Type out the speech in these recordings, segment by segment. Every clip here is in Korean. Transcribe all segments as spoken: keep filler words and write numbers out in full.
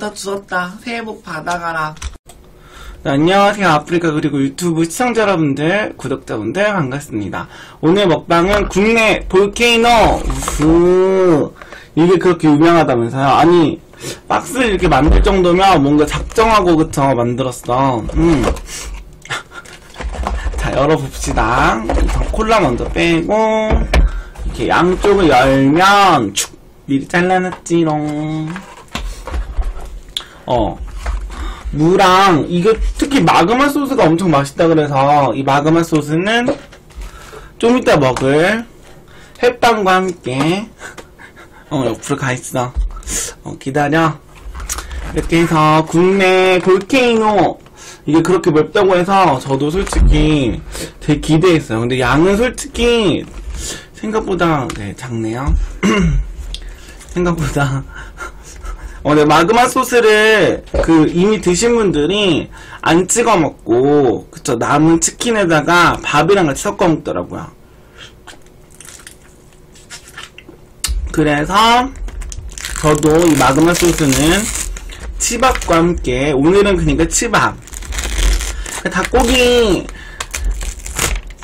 다 주었다. 새해 복 받아가라. 네, 안녕하세요. 아프리카 그리고 유튜브 시청자 여러분들, 구독자분들 반갑습니다. 오늘 먹방은 굽네 볼케이노. 우스. 이게 그렇게 유명하다면서요? 아니, 박스를 이렇게 만들 정도면 뭔가 작정하고 그쵸? 만들었어. 음. 자, 열어봅시다. 우선 콜라 먼저 빼고 이렇게 양쪽을 열면 축! 미리 잘라놨지롱. 어. 무랑, 이거 특히 마그마 소스가 엄청 맛있다 그래서 이 마그마 소스는 좀 이따 먹을 햇빵과 함께 어 옆으로 가있어. 어 기다려. 이렇게 해서 굽네 볼케이노, 이게 그렇게 맵다고 해서 저도 솔직히 되게 기대했어요. 근데 양은 솔직히 생각보다 네 작네요. 생각보다 어, 네, 마그마 소스를, 그, 이미 드신 분들이 안 찍어 먹고, 그쵸, 남은 치킨에다가 밥이랑 같이 섞어 먹더라고요. 그래서, 저도 이 마그마 소스는 치밥과 함께, 오늘은 그니까 치밥. 닭고기,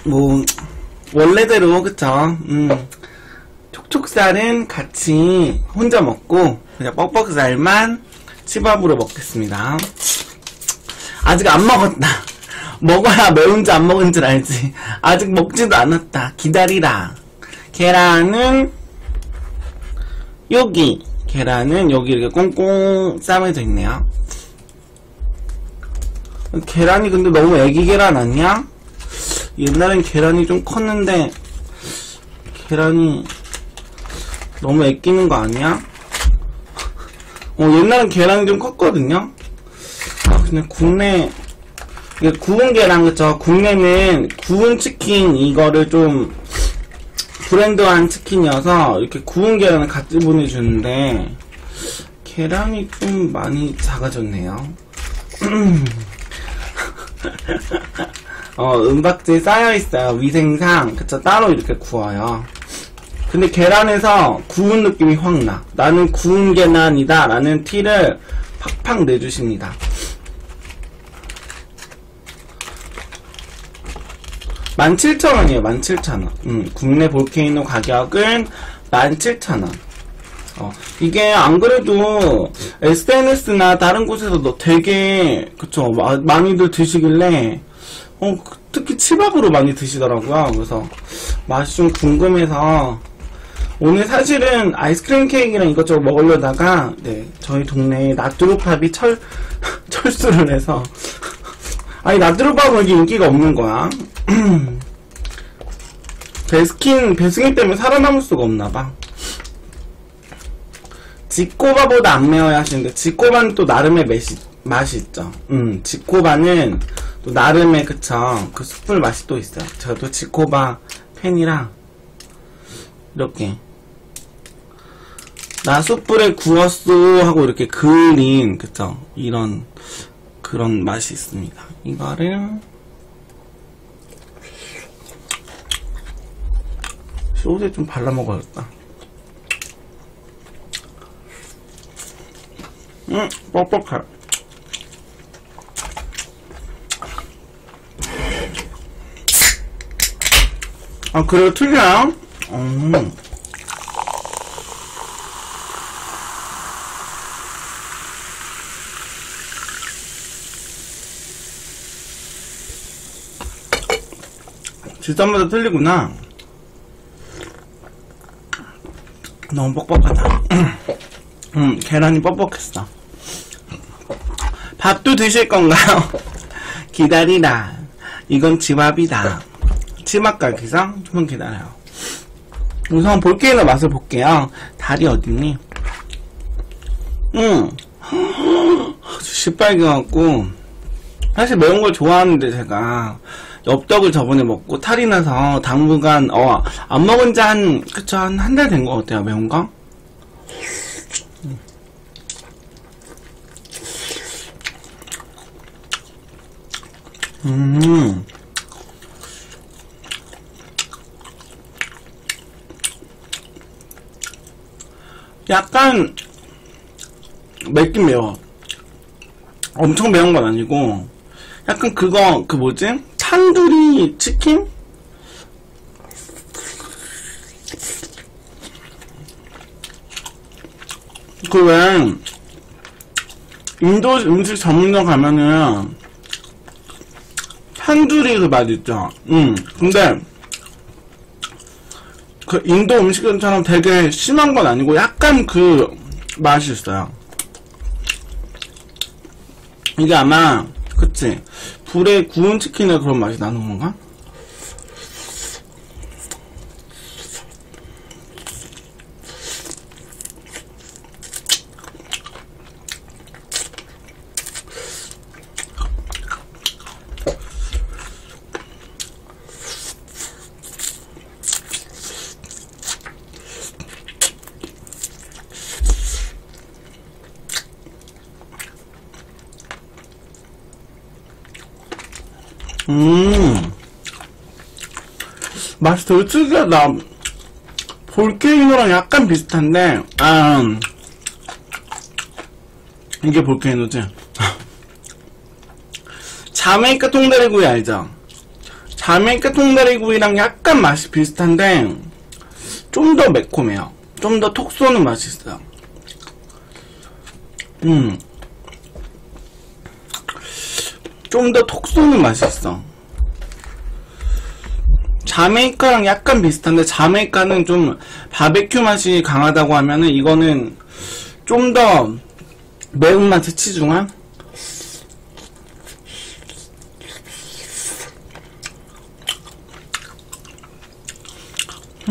뭐, 원래대로, 그쵸, 음. 촉촉살은 같이 혼자 먹고 그냥 뻑뻑살만 치밥으로 먹겠습니다. 아직 안 먹었다. 먹어야 매운지 안 먹은지 알지. 아직 먹지도 않았다. 기다리라. 계란은 여기, 계란은 여기 이렇게 꽁꽁 싸매져 있네요. 계란이 근데 너무 애기 계란 아니야? 옛날엔 계란이 좀 컸는데 계란이 너무 애끼는 거 아니야? 어, 옛날엔 계란이 좀 컸거든요? 아, 근데 굽네, 이게 구운 계란, 그쵸? 굽네는 구운 치킨, 이거를 좀, 브랜드한 치킨이어서, 이렇게 구운 계란을 같이 보내주는데, 계란이 좀 많이 작아졌네요. 어, 은박지에 쌓여있어요. 위생상. 그쵸? 따로 이렇게 구워요. 근데 계란에서 구운 느낌이 확 나. 나는 구운 계란이다 라는 티를 팍팍 내주십니다. 만 칠천 원이에요. 만 칠천 원. 음, 굽네 볼케이노 가격은 만 칠천 원. 어, 이게 안 그래도 에스엔에스나 다른 곳에서도 되게 그쵸 마, 많이들 드시길래 어, 특히 치밥으로 많이 드시더라고요. 그래서 맛이 좀 궁금해서 오늘 사실은 아이스크림 케이크랑 이것저것 먹으려다가 네, 저희 동네에 나뚜루팝이 철, 철수를 해서 아니 나뚜루팝은 이게 인기가 없는 거야. 배스킨, 배스킨 때문에 살아남을 수가 없나봐. 지코바보다 안 매워야 하시는데 지코바는 또 나름의 매시, 맛이 있죠. 음, 지코바는 또 나름의 그쵸 그 숯불 맛이 또 있어요. 저도 지코바 팬이라 이렇게 나 숯불에 구웠소 하고 이렇게 그린 그쵸 이런 그런 맛이 있습니다. 이거를 소스에 좀 발라 먹어야겠다. 음 뻑뻑해. 아 그래요? 틀려요? 음. 질감마다 틀리구나. 너무 뻑뻑하다. 음, 계란이 뻑뻑했어. 밥도 드실 건가요? 기다리라. 이건 집밥이다. 치맛각이상 좀 기다려요. 우선 볼케이노 맛을 볼게요. 다리 어딨니? 응. 아주 시뻘개갖고 사실 매운 걸 좋아하는데 제가 엽떡을 저번에 먹고 탈이 나서 당분간 어 안 먹은 지 한 그쵸 한 한 달 된 것 같아요. 매운 거. 음. 약간 맵긴 매워. 엄청 매운 건 아니고 약간 그거 그 뭐지? 탄두리 치킨? 그 왜 인도 음식 전문점 가면은 탄두리 그 맛 있죠. 응. 근데 그 인도 음식점처럼 되게 심한 건 아니고 약간 그 맛이 있어요. 이게 아마 그치 불에 구운 치킨의 그런 맛이 나는 건가? 음 맛이 되게 특이하다. 볼케이노랑 약간 비슷한데 아 이게 볼케이노지. 자메이카 통다리구이 알죠? 자메이카 통다리구이랑 약간 맛이 비슷한데 좀 더 매콤해요. 좀 더 톡 쏘는 맛이 있어요. 음 좀 더 톡 쏘는 맛이 있어. 자메이카랑 약간 비슷한데 자메이카는 좀 바베큐 맛이 강하다고 하면은 이거는 좀 더 매운맛에 치중한?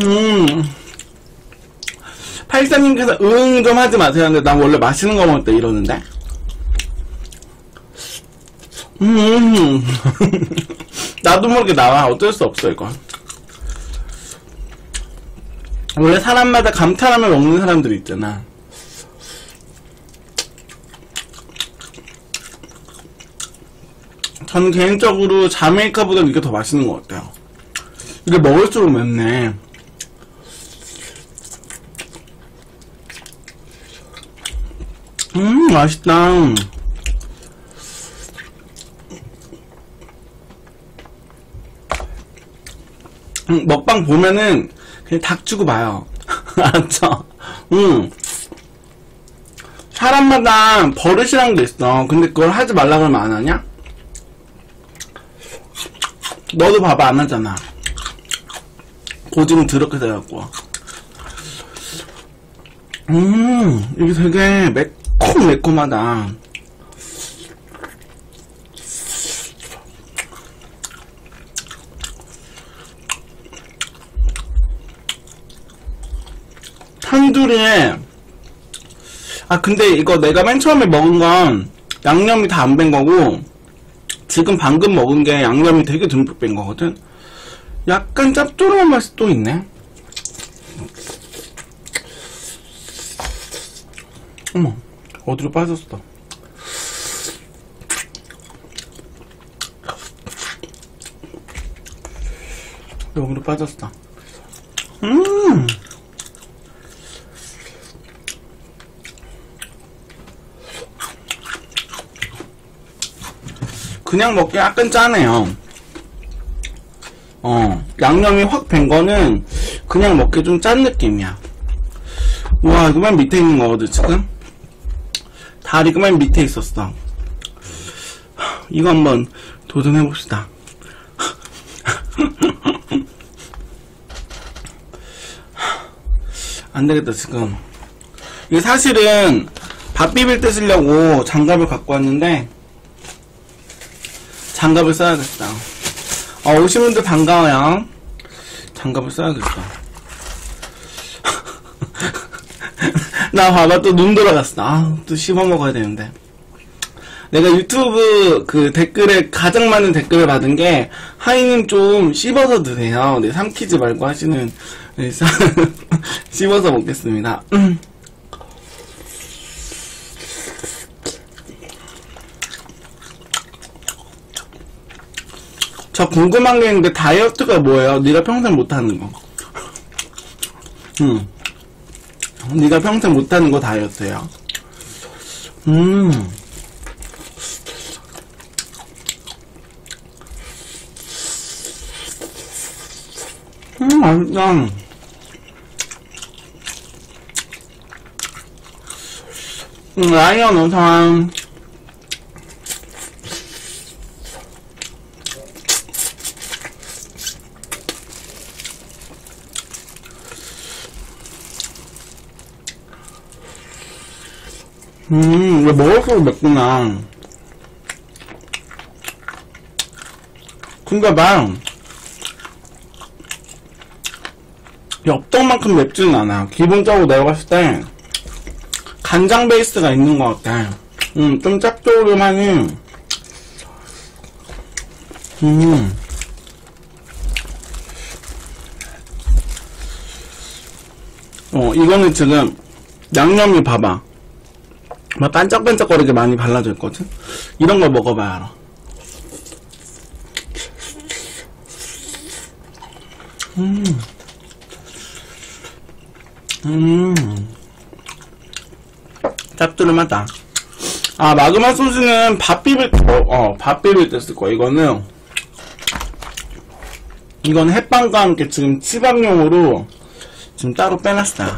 음 팔사님께서 응 좀 하지 마세요. 근데 난 원래 맛있는 거 먹을 때 이러는데 음 나도 모르게 나와. 어쩔 수 없어 이거. 원래 사람마다 감탄하면 먹는 사람들이 있잖아. 저는 개인적으로 자메이카보다 이게 더 맛있는 것 같아요. 이게 먹을수록 맵네. 음 맛있다. 음, 먹방 보면은 그냥 닥치고 봐요. 알았죠? 음. 사람마다 버릇이란 게 있어. 근데 그걸 하지 말라 그러면 안 하냐? 너도 봐봐 안 하잖아. 고집은 더럽게 돼갖고. 음 이게 되게 매콤매콤하다. 탄두리에 아 근데 이거 내가 맨 처음에 먹은 건 양념이 다 안 뺀 거고 지금 방금 먹은 게 양념이 되게 듬뿍 뺀 거거든. 약간 짭조름한 맛이 또 있네. 어머 어디로 빠졌어. 여기로 빠졌어. 음 그냥 먹기 약간 짜네요. 어 양념이 확 밴 거는 그냥 먹기 좀 짠 느낌이야. 와 이거 맨 밑에 있는 거거든 지금? 다리가 맨 밑에 있었어. 이거 한번 도전해봅시다. 안되겠다 지금. 이게 사실은 밥 비빌 때 쓰려고 장갑을 갖고 왔는데 장갑을 써야겠다. 어, 오신 분들 반가워요. 장갑을 써야겠다. 나 봐봐 또 눈 돌아갔어. 아, 또 씹어 먹어야 되는데. 내가 유튜브 그 댓글에 가장 많은 댓글을 받은 게 하이님 좀 씹어서 드세요. 네, 삼키지 말고 하시는 네, 씹어서 먹겠습니다. 저 궁금한 게 있는데 다이어트가 뭐예요? 네가 평생 못하는 거. 응. 네가 평생 못하는 거 다이어트예요. 음. 음, 맛있다. 음, 라이언 우선. 음, 이거 먹을수록 맵구나. 근데 막, 엽떡만큼 맵지는 않아. 기본적으로 내가 봤을 때, 간장 베이스가 있는 것 같아. 음, 좀 짭조름하니, 음. 어, 이거는 지금, 양념이 봐봐. 막 반짝반짝거리게 많이 발라져 있거든? 이런 걸 먹어봐야 알아. 음. 음. 짭조름하다. 아, 마그마 소스는 밥 비빌 때, 어, 밥 비빌 때 쓸 거야. 이거는, 이건 햇반과 함께 지금 치밥용으로 지금 따로 빼놨어.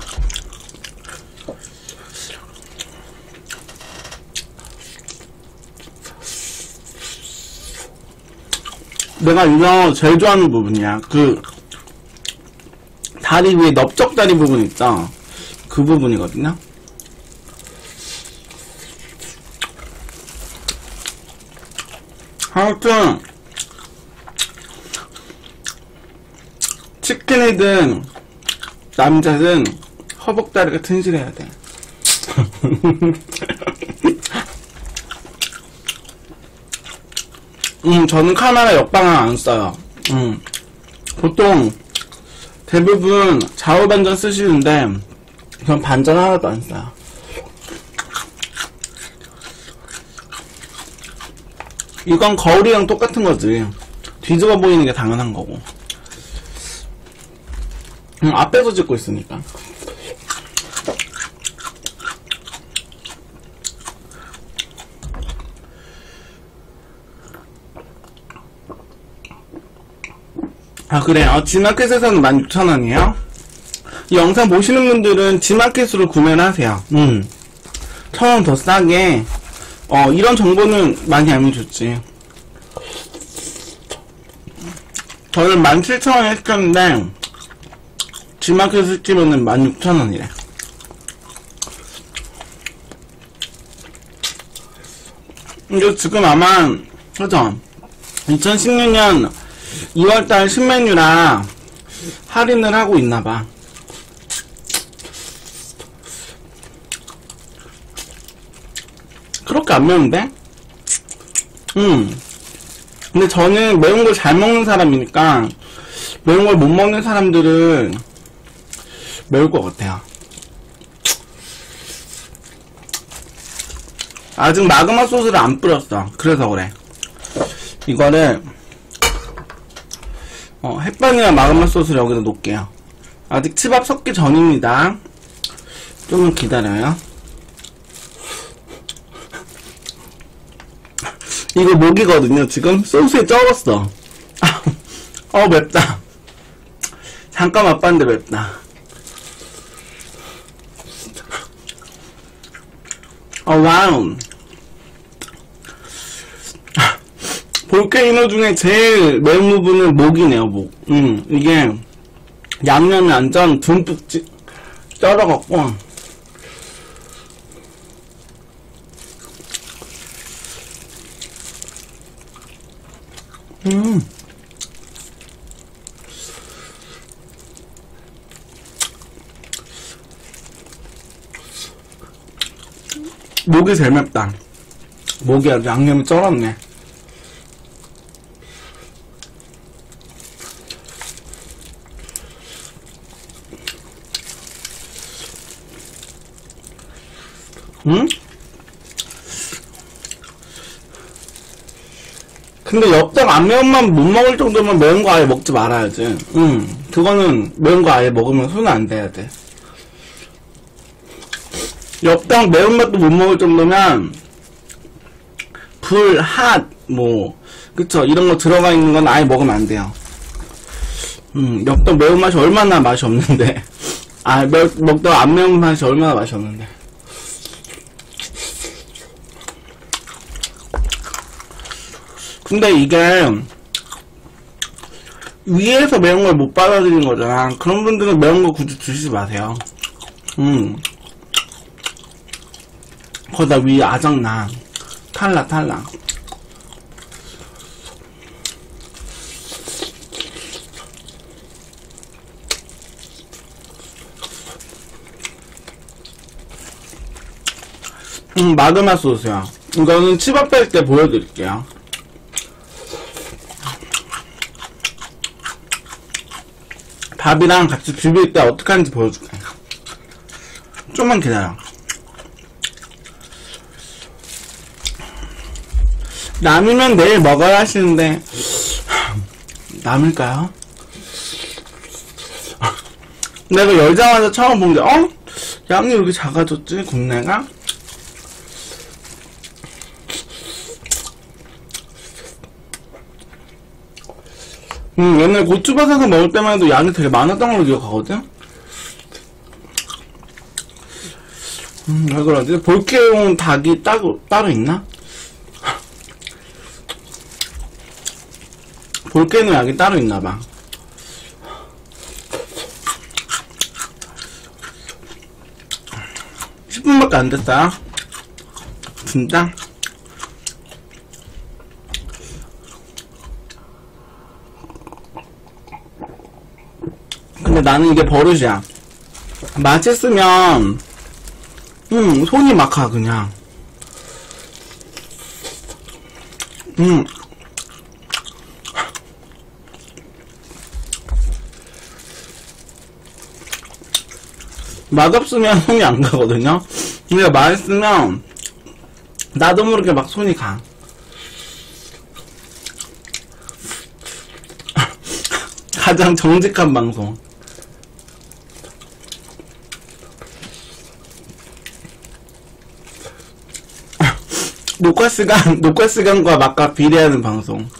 내가 이거 제일 좋아하는 부분이야. 그 다리 위에 넓적다리 부분 있죠? 그 부분이거든요. 아무튼 치킨이든 남자든 허벅다리가 튼실해야 돼. 음, 저는 카메라 옆방향 안 써요. 음, 보통 대부분 좌우 반전 쓰시는데 전 반전 하나도 안 써요. 이건 거울이랑 똑같은 거지. 뒤집어 보이는 게 당연한 거고. 음, 앞에서 찍고 있으니까. 아, 그래요. 지마켓에서는 만 육천 원이에요. 이 영상 보시는 분들은 지마켓으로 구매를 하세요. 음. 천 원 더 싸게. 어, 이런 정보는 많이 알면 좋지. 저는 만 칠천 원에 시켰는데, 지마켓을 시키면은 만 육천 원이래. 이거 지금 아마, 그죠? 이천십육 년, 이월달 신메뉴라 할인을 하고 있나봐. 그렇게 안 매운데? 음. 근데 저는 매운 걸 잘 먹는 사람이니까 매운 걸 못 먹는 사람들은 매울 것 같아요. 아직 마그마 소스를 안 뿌렸어. 그래서 그래. 이거를 어, 햇반이랑 마그마 소스를 여기다 놓을게요. 아직 치밥 섞기 전입니다. 조금 기다려요. 이거 목이거든요. 지금 소스에 쩔었어. 어, 맵다. 잠깐 맛봤는데 맵다. 어, 와우. 볼케이노 중에 제일 매운 부분은 목이네요, 목. 음, 이게, 양념이 완전 듬뿍 찌, 쩔어갖고. 음. 목이 제일 맵다. 목이 아주 양념이 쩔었네. 응? 근데 엽떡 안 매운맛 못 먹을 정도면 매운 거 아예 먹지 말아야지. 응. 그거는 매운 거 아예 먹으면 손 안 대야 돼. 엽떡 매운맛도 못 먹을 정도면 불, 핫, 뭐, 그쵸. 이런 거 들어가 있는 건 아예 먹으면 안 돼요. 음, 엽떡 매운맛이 얼마나 맛이 없는데. 아, 매, 먹떡 안 매운맛이 얼마나 맛이 없는데. 근데 이게 위에서 매운 걸 못 받아들이는 거잖아. 그런 분들은 매운 거 굳이 드시지 마세요. 음. 거기다 위에 아작나. 탈락, 탈락. 음, 마그마 소스야. 이거는 치밥 뺄 때 보여드릴게요. 밥이랑 같이 비빌 때 어떻게 하는지 보여줄게. 좀만 기다려. 남이면 내일 먹어야 하시는데 남일까요? 내가 열자마자 처음 본 게 어? 양이 왜 이렇게 작아졌지? 굽네가? 음, 옛날 고추밥 사서 먹을 때만 해도 양이 되게 많았던 걸로 기억하거든? 음, 왜 그러지? 볼케용 닭이 따로, 따로 있나? 볼케이노 약이 따로 있나봐. 십 분밖에 안 됐다. 진짜? 근데 나는 이게 버릇이야. 맛있으면, 음, 손이 막 가, 그냥. 음. 맛없으면 손이 안 가거든요. 근데 맛있으면 나도 모르게 막 손이 가. 가장 정직한 방송. 녹화 시간, 녹화 시간과 맛과 비례하는 방송.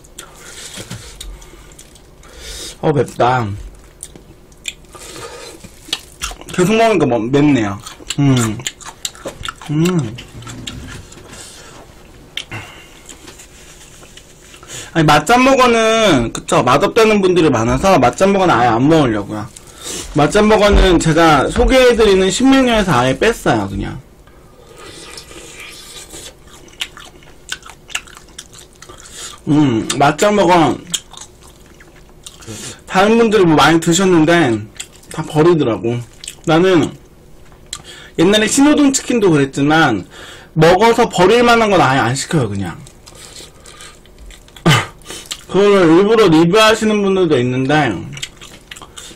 어, 맵다. 계속 먹으니까 맵네요. 음. 음. 아니, 맛짬버거는, 그쵸, 맛없다는 분들이 많아서 맛짬버거는 아예 안 먹으려고요. 맛짬버거는 제가 소개해드리는 신메뉴에서 아예 뺐어요, 그냥. 음, 맛짬버거. 다른 분들이 뭐 많이 드셨는데, 다 버리더라고. 나는 옛날에 신호등 치킨도 그랬지만 먹어서 버릴만한 건 아예 안 시켜요 그냥. 그걸 일부러 리뷰하시는 분들도 있는데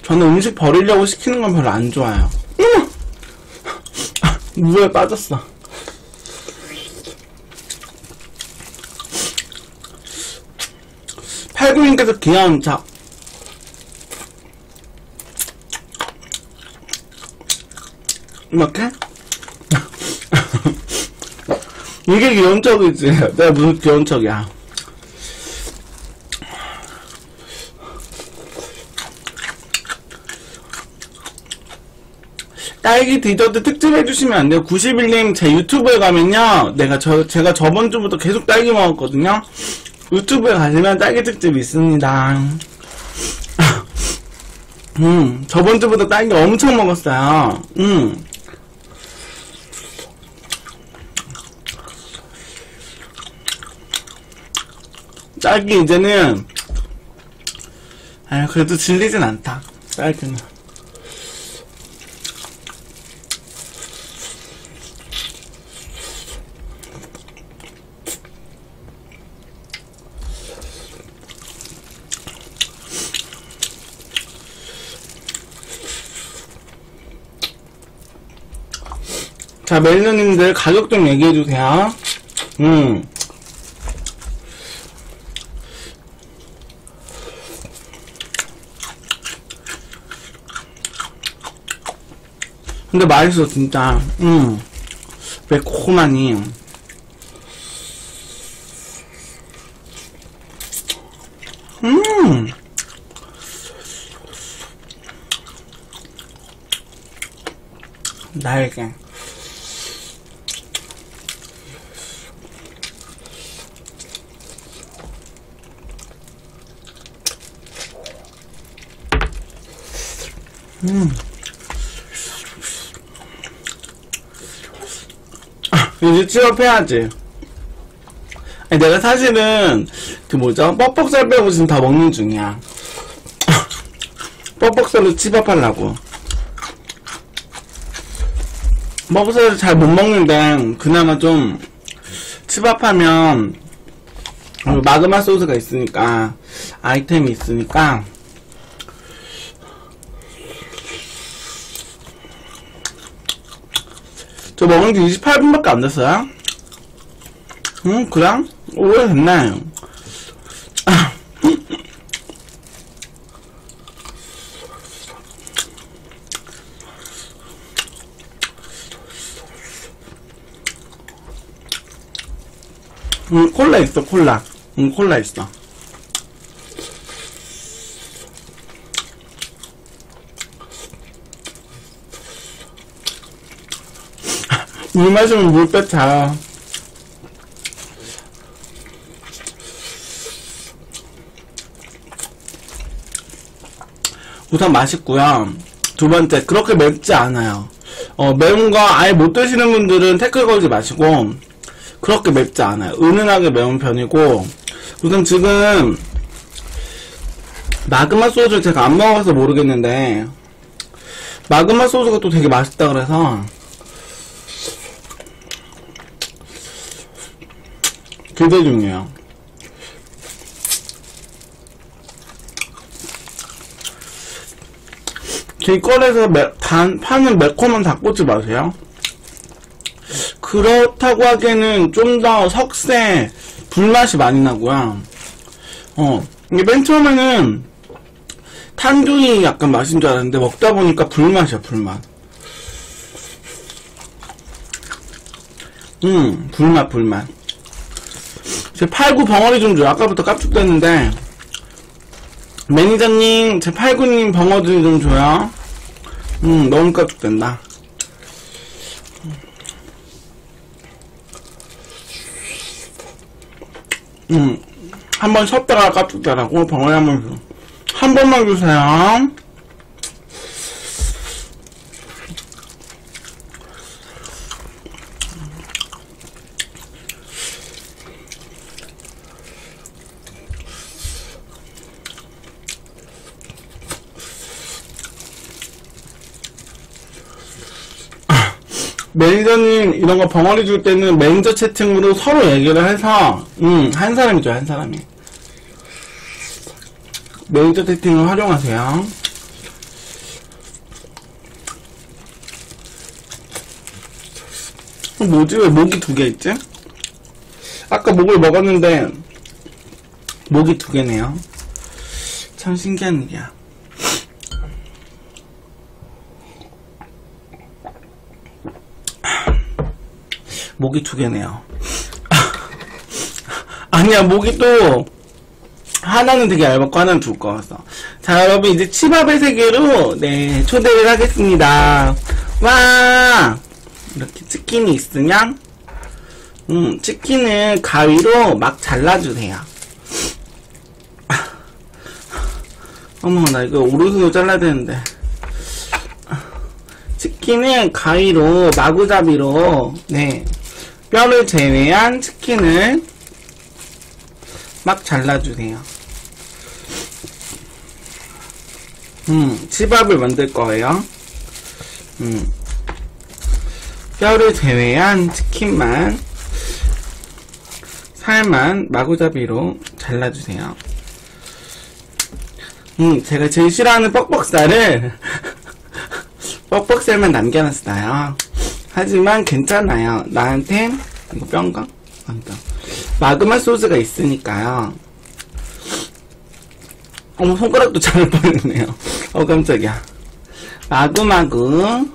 저는 음식 버리려고 시키는 건 별로 안 좋아해요. 무에 빠졌어. 팔구님께서 귀여운 척. 이렇게? 이게 귀여운 척이지. 내가 무슨 귀여운 척이야. 딸기 디저트 특집 해주시면 안 돼요? 구십일 님 제 유튜브에 가면요. 내가 저, 제가 저번 주부터 계속 딸기 먹었거든요. 유튜브에 가시면 딸기 특집이 있습니다. 음, 저번 주부터 딸기 엄청 먹었어요. 음. 딸기 이제는 아 그래도 질리진 않다. 딸기는 자 멜로님들 가격 좀 얘기해주세요. 음. 근데 맛있어 진짜. 음. 매콤하니. 음. 날개. 음. 이제 취업해야지. 아니, 내가 사실은 그 뭐죠? 뻑뻑살 빼고 지금 다 먹는 중이야. 뻑뻑살로 취업하려고. 뻑뻑살을 잘 못 먹는데 그나마 좀 취업하면 마그마 소스가 있으니까, 아이템이 있으니까. 저 먹은 게 이십팔 분밖에 안 됐어요? 응, 그럼? 오래됐나요? 아. 응, 콜라 있어, 콜라. 응, 콜라 있어. 물 마시면 물 뺏자. 우선 맛있고요. 두 번째, 그렇게 맵지 않아요. 어, 매운 거 아예 못 드시는 분들은 태클 걸지 마시고, 그렇게 맵지 않아요. 은은하게 매운 편이고, 우선 지금 마그마 소주 제가 안 먹어서 모르겠는데, 마그마 소주가 또 되게 맛있다 그래서 기대 중이에요. 길거리에서 매, 단, 파는 매콤한 닭꼬치 맛이에요. 그렇다고 하기에는 좀 더 석쇠 불맛이 많이 나고요. 어, 이게 맨 처음에는 탄두리 약간 맛인 줄 알았는데 먹다 보니까 불맛이야, 불맛. 음, 불맛, 불맛. 제 팔구 벙어리 좀 줘요. 아까부터 깝죽댔는데. 매니저님, 제 팔구님 벙어리 좀 줘요. 음, 너무 깝죽댄다. 음, 한번 쉬었다가 깝죽대라고 벙어리 한번 줘. 한 번만 주세요. 매니저님 이런거 벙어리 줄 때는 매니저 채팅으로 서로 얘기를 해서 음, 한 사람이죠, 한 사람이. 매니저 채팅을 활용하세요. 뭐지? 왜 목이 두 개 있지? 아까 목을 먹었는데 목이 두 개네요. 참 신기한 일이야. 목이 두 개네요. 아니야, 목이 또 하나는 되게 얇았고 하나는 줄 것 같았어. 자, 여러분 이제 치밥의 세계로 네 초대를 하겠습니다. 와, 이렇게 치킨이 있으면 음, 치킨을 가위로 막 잘라주세요. 어머, 나 이거 오른손으로 잘라야 되는데. 치킨을 가위로 마구잡이로 네. 뼈를 제외한 치킨을 막 잘라주세요. 음, 치밥을 만들 거예요. 음, 뼈를 제외한 치킨만, 살만 마구잡이로 잘라주세요. 음, 제가 제일 싫어하는 뻑뻑살을 뻑뻑살만 남겨놨어요. 하지만 괜찮아요. 나한텐 이거 뼈인가? 아니다. 마그마 소스가 있으니까요. 어머, 손가락도 자를 뻔했네요. 어, 깜짝이야. 마구마구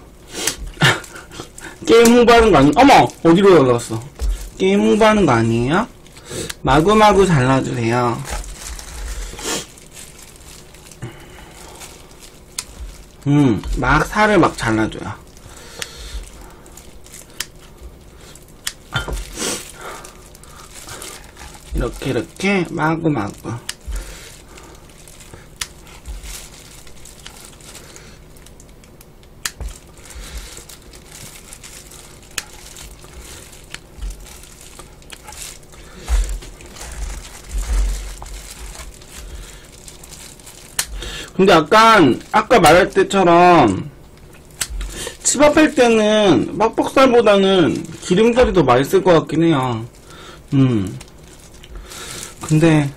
게임 홍보하는 거 아니? 어머, 어디로 날아갔어? 게임 홍보하는 거 아니에요? 마구마구 잘라주세요. 음, 막 살을 막 잘라줘요. 이렇게 이렇게 마구마구 근데 약간 아까 말할 때처럼 치밥할 때는 막복살보다는 기름살이 더 맛있을 것 같긴 해요. 음. 근데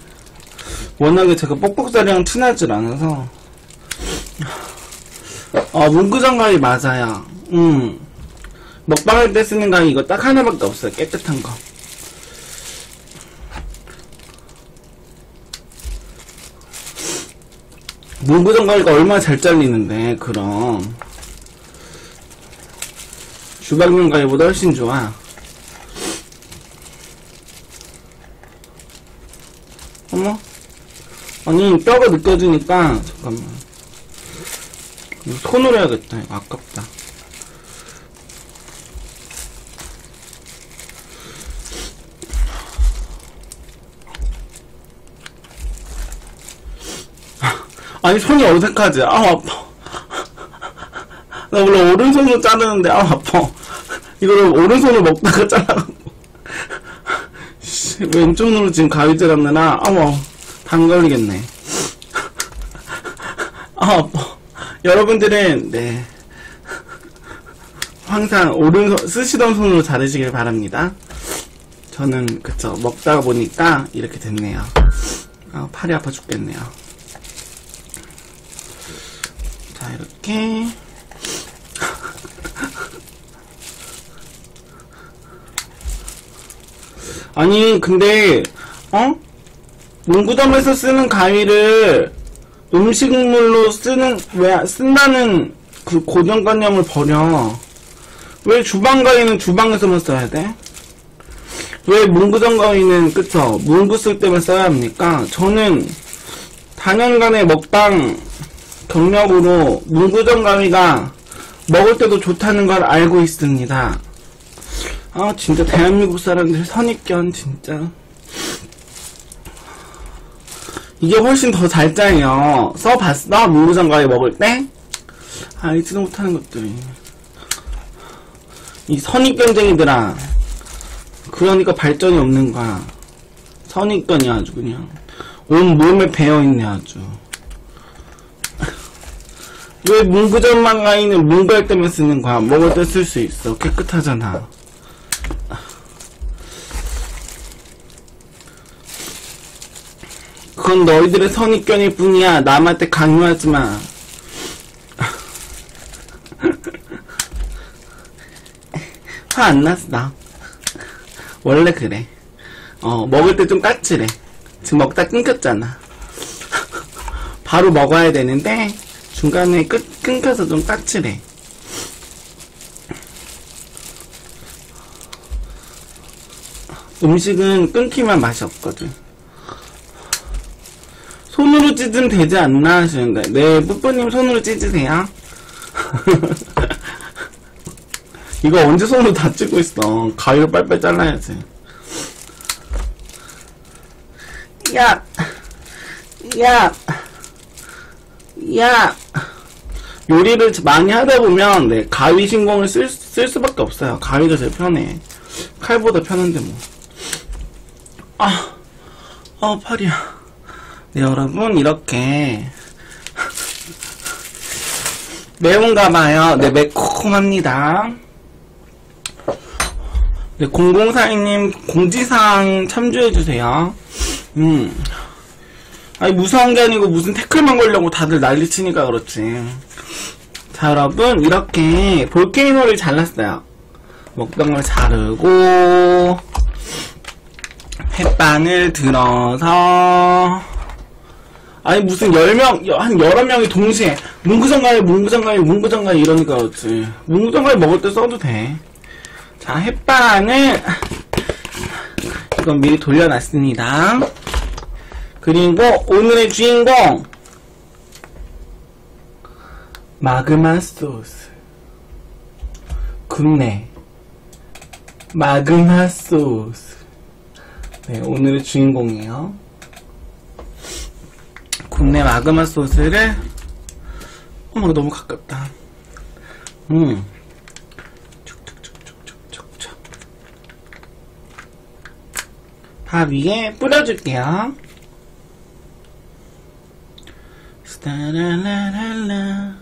워낙에 제가 뻑뻑살이랑 친하질 않아서 어 문구장 가위 맞아요. 음. 먹방할 때 쓰는 가위 이거 딱 하나밖에 없어요. 깨끗한 거. 문구장 가위가 얼마나 잘 잘리는데 그럼 주방용 가위보다 훨씬 좋아. 어머? 아니 뼈가 느껴지니까 잠깐만 손으로 해야겠다. 이거 아깝다. 아니 손이 어색하지? 아우 아파. 나 원래 오른손으로 자르는데 아우 아파. 이거를 오른손으로 먹다가 잘라가지고 왼쪽 눈으로 지금 가위 자르느라 아우 당 걸리겠네. 아우 아파. 여러분들은 네 항상 오른손 쓰시던 손으로 자르시길 바랍니다. 저는 그쵸 먹다가 보니까 이렇게 됐네요. 아우 팔이 아파 죽겠네요. 자 이렇게 아니 근데 어? 문구점에서 쓰는 가위를 음식물로 쓰는 왜 쓴다는 그 고정관념을 버려. 왜 주방 가위는 주방에서만 써야 돼? 왜 문구점 가위는 그쵸 문구 쓸 때만 써야 합니까? 저는 사 년간의 먹방 경력으로 문구점 가위가 먹을 때도 좋다는 걸 알고 있습니다. 아 진짜 대한민국 사람들 선입견 진짜. 이게 훨씬 더 잘 짜요. 써봤어? 문구점 가위 먹을 때? 알지도 못하는 것들이 이 선입견쟁이들아. 그러니까 발전이 없는 거야. 선입견이 아주 그냥 온 몸에 배어있네 아주. 왜 문구점만 가위는 문구할 때만 쓰는 거야? 먹을 때 쓸 수 있어. 깨끗하잖아. 그건 너희들의 선입견일 뿐이야. 남한테 강요하지마. 화 안났어. 원래 그래. 어 먹을 때 좀 까칠해. 지금 먹다 끊겼잖아. 바로 먹어야 되는데 중간에 끊, 끊겨서 좀 까칠해. 음식은 끊기만 맛이 없거든. 손으로 찢으면 되지 않나 하시는데 네 뿌뿌님 손으로 찢으세요. 이거 언제 손으로 다 찢고 있어. 가위로 빨빨 잘라야지. 야! 야! 야! 요리를 많이 하다보면 네, 가위 신공을 쓸, 쓸 수밖에 없어요. 가위가 제일 편해. 칼보다 편한데 뭐. 아, 아 팔이야. 네 여러분 이렇게 매운가봐요. 네 매콤합니다. 네 공공사이님 공지사항 참조해주세요. 음. 아니 무서운 게 아니고 무슨 태클만 걸려고 다들 난리치니까 그렇지. 자 여러분 이렇게 볼케이노를 잘랐어요. 먹방을 자르고 햇반을 들어서 아니 무슨 열 명 한 여러 명이 동시에 문구점 가위 문구점 가위 문구점 가위 이러니까 그렇지. 문구점 가위 먹을 때 써도 돼. 자 햇반을 이건 미리 돌려놨습니다. 그리고 오늘의 주인공 마그마 소스 굽네 마그마 소스 네, 오늘의 주인공이에요. 굽네 마그마 소스를, 어머 너무 가깝다. 음. 쭉쭉쭉쭉쭉쭉. 밥 위에 뿌려줄게요. 스타라라라라.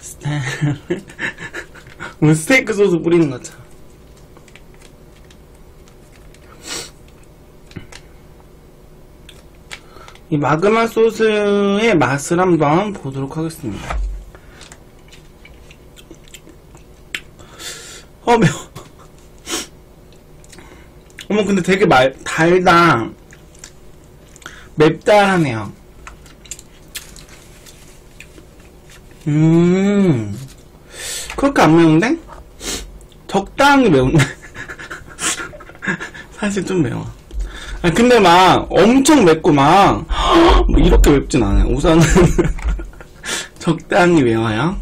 스타라라. 오늘 스테이크 소스 뿌리는 거죠. 이 마그마 소스의 맛을 한번 보도록 하겠습니다. 어, 매워. 어머, 근데 되게 말, 달다. 맵달하네요. 음. 그렇게 안 매운데? 적당히 매운데? 사실 좀 매워. 아, 근데 막 엄청 맵고 막 뭐 이렇게 맵진 않아요. 우선은 적당히 매워요.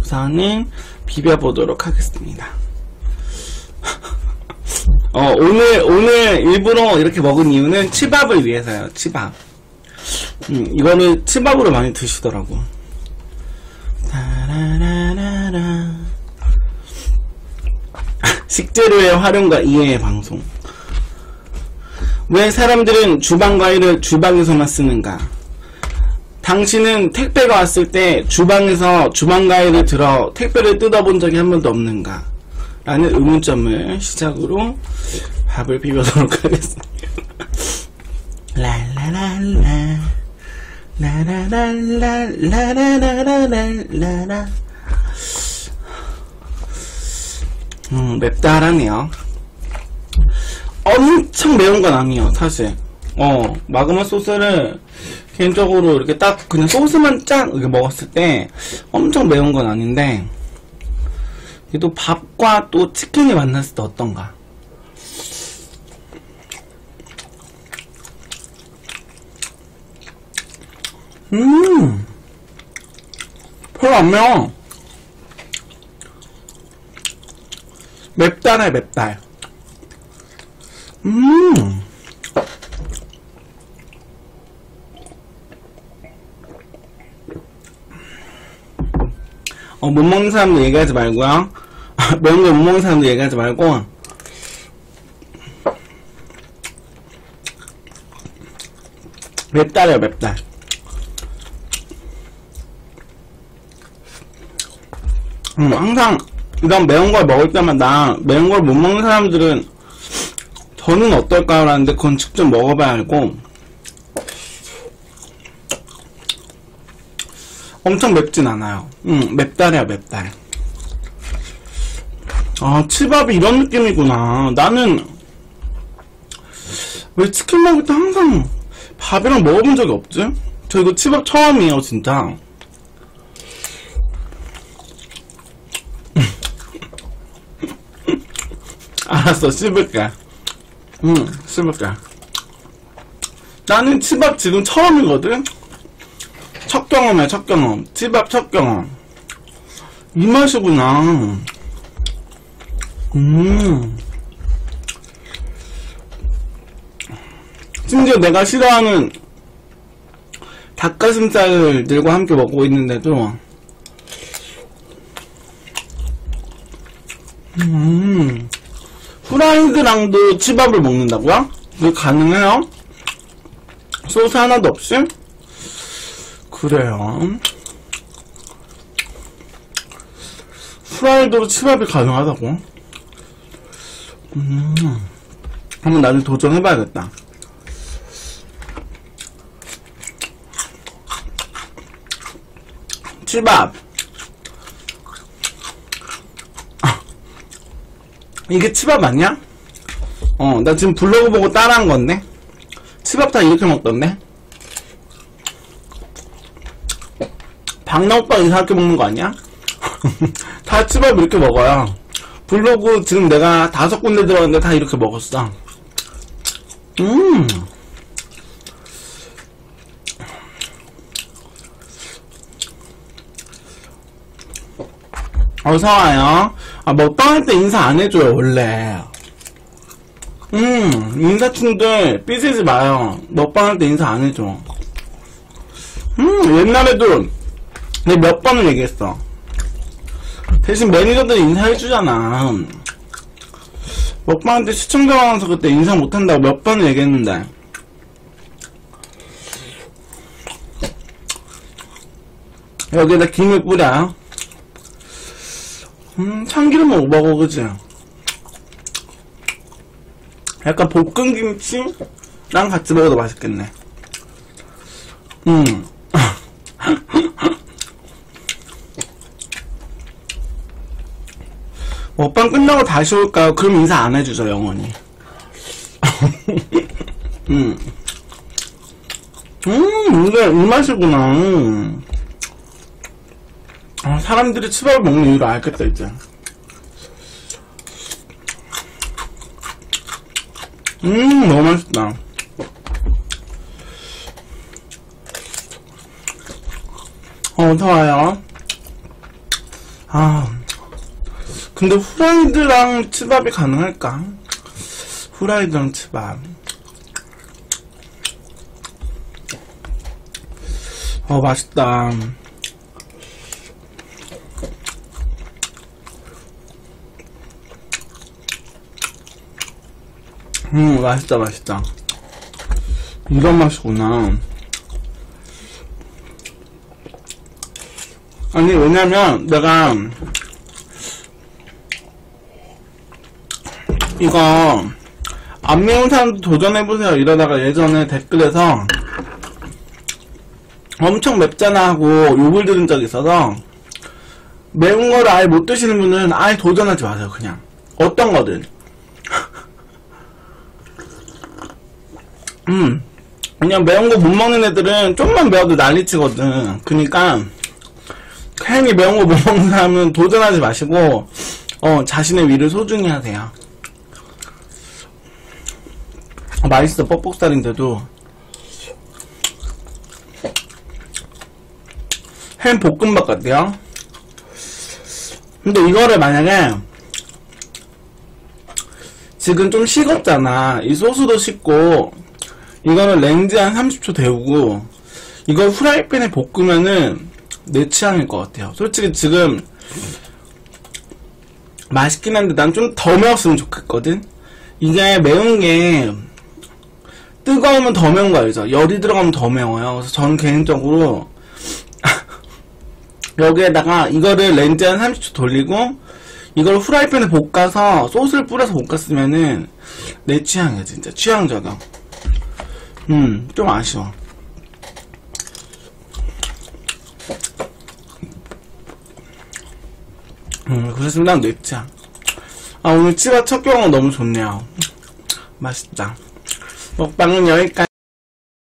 우선은 비벼보도록 하겠습니다. 어, 오늘 오늘 일부러 이렇게 먹은 이유는 치밥을 위해서요. 치밥. 음, 이거는 치밥으로 많이 드시더라고. 식재료의 활용과 이해의 방송. 왜 사람들은 주방 과일을 주방에서만 쓰는가? 당신은 택배가 왔을 때 주방에서 주방 과일을 들어 택배를 뜯어본 적이 한 번도 없는가? 라는 의문점을 시작으로 밥을 비벼도록 하겠습니다. 라라라라 라라라라라라라라라. 음, 맵달하네요. 엄청 매운 건 아니에요, 사실. 어, 마그마 소스를 개인적으로 이렇게 딱 그냥 소스만 짠! 이렇게 먹었을 때 엄청 매운 건 아닌데, 또 밥과 또 치킨이 만났을 때 어떤가. 음! 별로 안 매워. 맵달해, 맵달. 음. 어, 못 먹는 사람도 얘기하지 말고요. 매운 거 못 먹는 사람도 얘기하지 말고. 맵달이야, 맵달. 음, 항상 이런 매운 걸 먹을 때마다 매운 걸 못 먹는 사람들은 저는 어떨까요? 라는데 그건 직접 먹어봐야 알고. 엄청 맵진 않아요. 음, 맵달이야, 맵달. 아, 치밥이 이런 느낌이구나. 나는 왜 치킨 먹을 때 항상 밥이랑 먹어본 적이 없지? 저 이거 치밥 처음이에요, 진짜. 알았어, 씹을게. 응, 음, 씹을게. 나는 치밥 지금 처음이거든? 첫 경험이야, 첫 경험. 치밥 첫 경험. 이 맛이구나. 음. 심지어 내가 싫어하는 닭가슴살들과 함께 먹고 있는데도, 음. 후라이드랑도 치밥을 먹는다고요? 그게 가능해요? 소스 하나도 없이? 그래요. 후라이드로 치밥이 가능하다고? 음. 한번 나중에 도전해봐야겠다. 치밥. 이게 치밥 맞냐? 어, 나 지금 블로그 보고 따라한 건데? 치밥 다 이렇게 먹던데? 박나 오빠 이상하게 먹는 거 아니야? 다 치밥 이렇게 먹어요. 블로그 지금 내가 다섯 군데 들어갔는데 다 이렇게 먹었어. 음! 어서와요. 아, 먹방 할 때 인사 안 해줘요, 원래. 음, 인사충들 삐지지 마요. 먹방할 때 인사 안 해줘. 음, 옛날에도 내가 몇 번을 얘기했어. 대신 매니저들이 인사해주잖아. 먹방할 때 시청자 와서 그때 인사 못한다고 몇 번을 얘기했는데. 여기에다 김을 뿌려. 음, 참기름은 오버고, 그치? 약간 볶음김치랑 같이 먹어도 맛있겠네. 음. 먹방 끝나고 다시 올까요? 그럼 인사 안 해주죠, 영원히. 음. 음, 이게 이 맛이구나. 아, 사람들이 치밥을 먹는 이유를 알겠다, 이제. 음, 너무 맛있다. 어, 어서와요. 아, 근데 후라이드랑 치밥이 가능할까? 후라이드랑 치밥. 어, 맛있다. 음, 맛있다, 맛있다. 이런 맛이구나. 아니, 왜냐면, 내가, 이거, 안 매운 사람도 도전해보세요. 이러다가 예전에 댓글에서 엄청 맵잖아 하고 욕을 들은 적이 있어서, 매운 거를 아예 못 드시는 분은 아예 도전하지 마세요, 그냥. 어떤 거든. 음, 그냥 매운 거 못 먹는 애들은 좀만 매워도 난리치거든. 그니까 괜히 매운 거 못 먹는 사람은 도전하지 마시고 어 자신의 위를 소중히 하세요. 어, 맛있어. 뻑뻑살인데도 햄 볶음밥 같아요. 근데 이거를 만약에 지금 좀 식었잖아. 이 소스도 식고 이거는 렌즈 한 삼십 초 데우고 이걸 후라이팬에 볶으면은 내 취향일 것 같아요. 솔직히 지금 맛있긴 한데 난 좀 더 매웠으면 좋겠거든. 이게 매운 게 뜨거우면 더 매운 거 알죠? 열이 들어가면 더 매워요. 그래서 저는 개인적으로 여기에다가 이거를 렌즈 한 삼십 초 돌리고 이걸 후라이팬에 볶아서 소스를 뿌려서 볶았으면은 내 취향이야. 진짜 취향 저격. 음, 좀 아쉬워. 음, 그래서 난 냈자. 아, 오늘 치밥 첫 경험 너무 좋네요. 맛있다. 먹방은 여기까지.